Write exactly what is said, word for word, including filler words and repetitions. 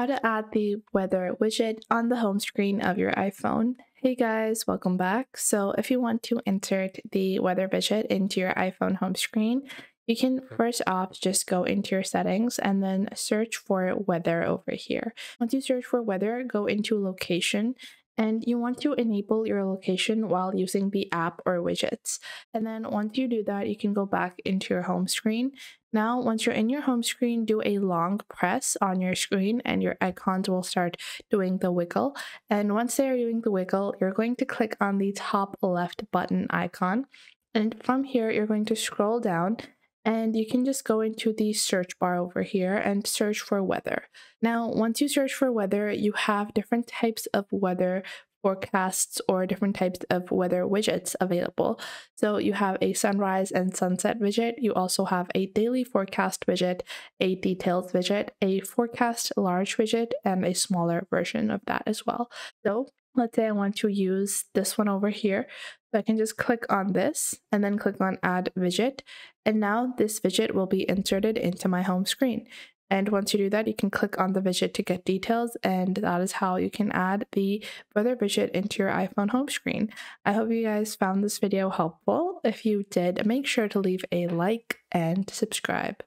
How to add the weather widget on the home screen of your iPhone. Hey guys, welcome back. So if you want to insert the weather widget into your iPhone home screen, you can first off just go into your settings and then search for weather over here. Once you search for weather, go into location. And you want to enable your location while using the app or widgets. And then once you do that, you can go back into your home screen. Now, once you're in your home screen, do a long press on your screen and your icons will start doing the wiggle. And once they're doing the wiggle, you're going to click on the top left button icon. And from here, you're going to scroll down. And you can just go into the search bar over here and search for weather. Now, once you search for weather, you have different types of weather forecasts or different types of weather widgets available. So you have a sunrise and sunset widget. You also have a daily forecast widget, a details widget, a forecast large widget, and a smaller version of that as well. So let's say I want to use this one over here. So I can just click on this and then click on add widget. And now this widget will be inserted into my home screen. And once you do that, you can click on the widget to get details. And that is how you can add the weather widget into your iPhone home screen. I hope you guys found this video helpful. If you did, make sure to leave a like and subscribe.